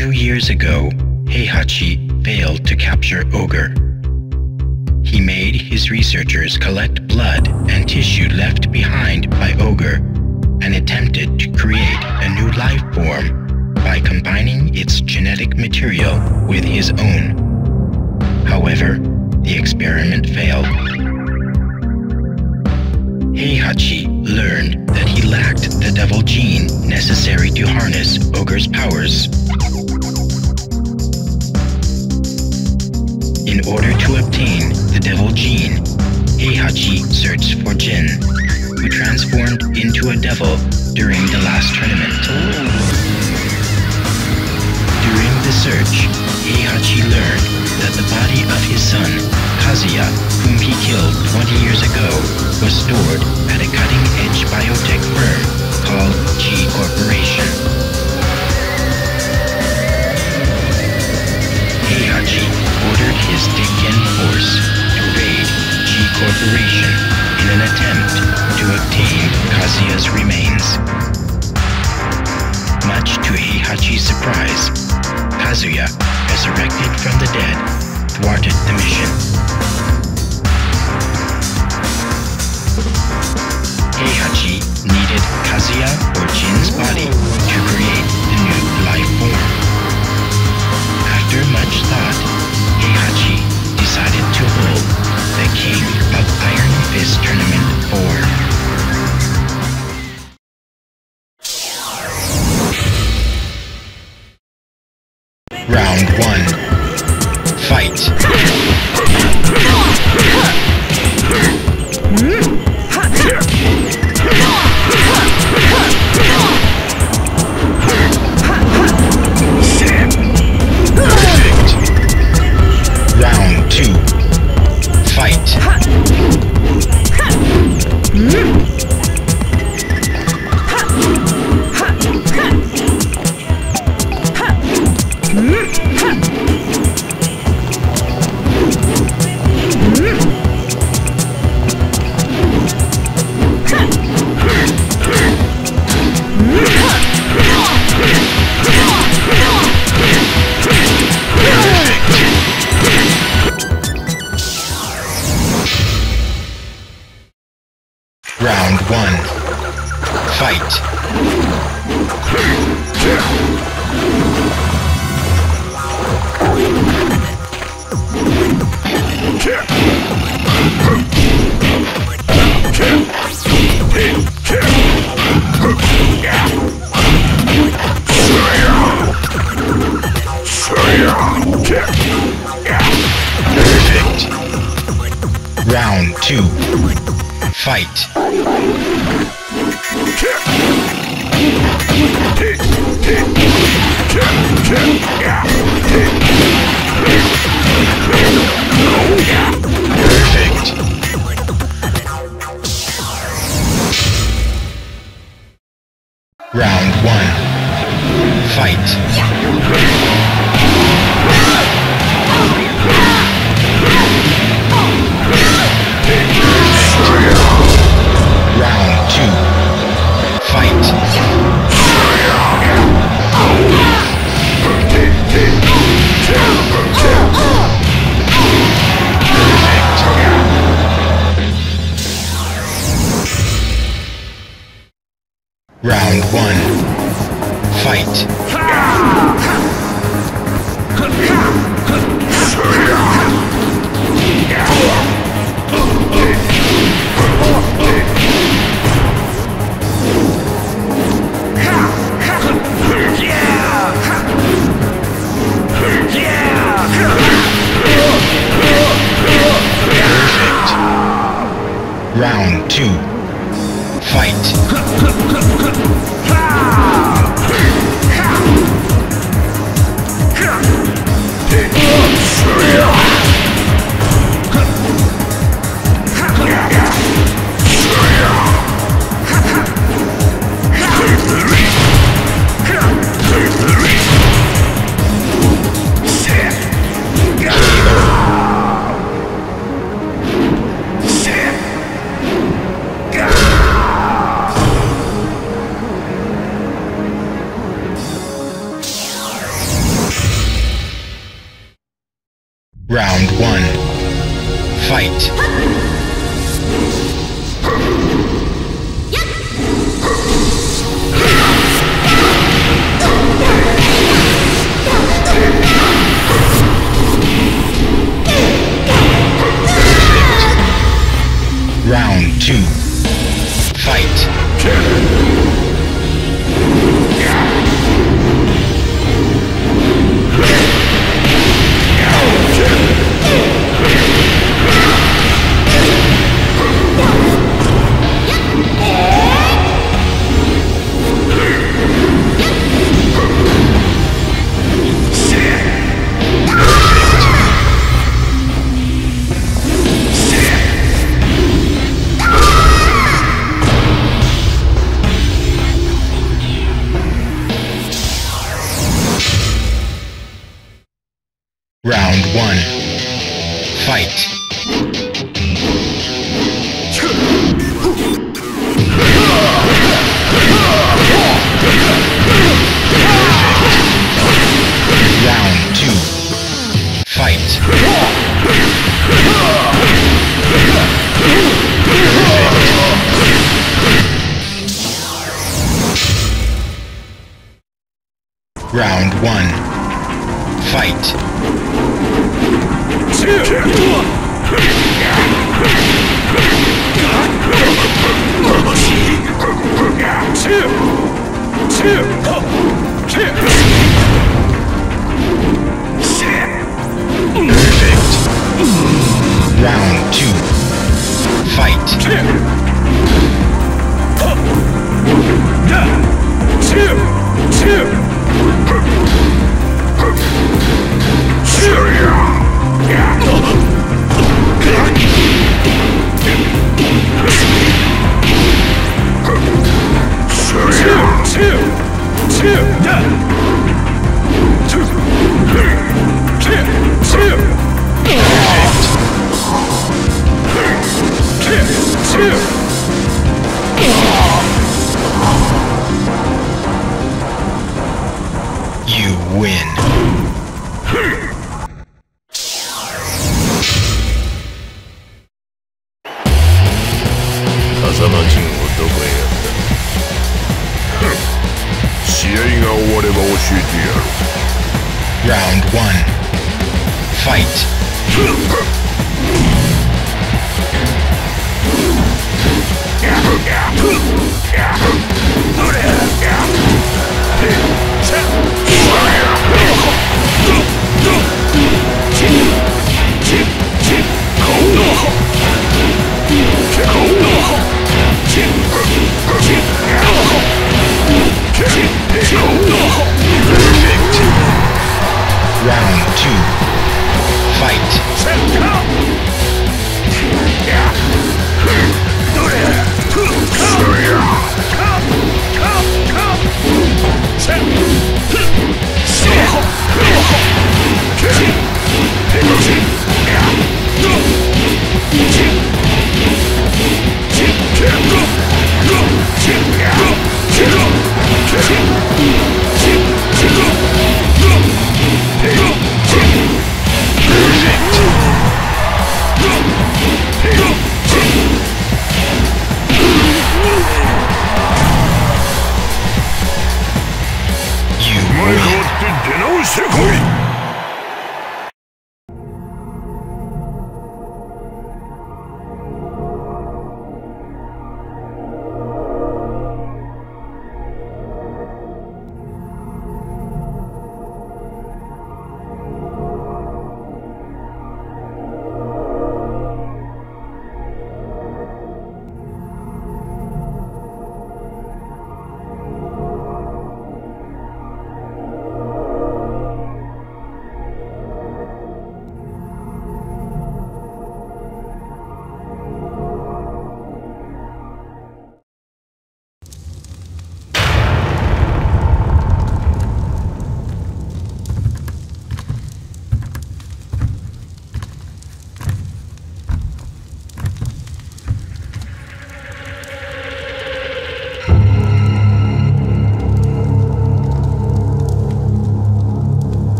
2 years ago, Heihachi failed to capture Ogre. He made his researchers collect blood and tissue left behind by Ogre and attempted to create a new life form by combining its genetic material with his own. However, the experiment failed. Heihachi learned that he lacked the devil gene necessary to harness Ogre's powers. In order to obtain the devil gene, Heihachi searched for Jin, who transformed into a devil during the last tournament. During the search, Heihachi learned that the body of his son, Kazuya, whom he killed 20 years ago, was stored at a cutting-edge biotech firm called G Corporation. Heihachi ordered his Deken force to raid G Corporation in an attempt to obtain Kazuya's remains. Much to Heihachi's surprise, Kazuya, resurrected from the dead, thwarted the mission. Heihachi needed Kazuya or Jin's body to create the new life form. After much thought, Heihachi decided to hold the King of Iron Fist Tournament 4. Round 1. Fight. Round 1. Fight. Round 2. Fight. Round 1. Fight.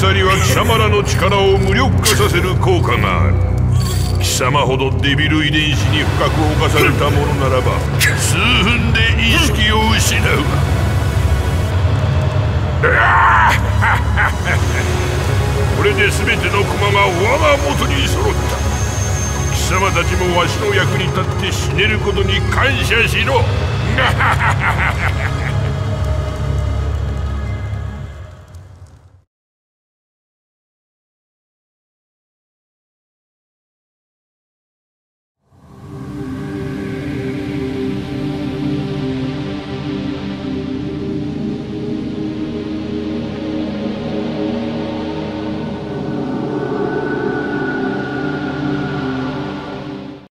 鎖は貴様らの力を無力化させる効果がある。貴様ほどデビル遺伝子に深く侵されたものならば、数分で意識を失うわ。これで全ての駒が我が元に揃った。貴様たちもわしの役に立って死ねることに感謝しろ。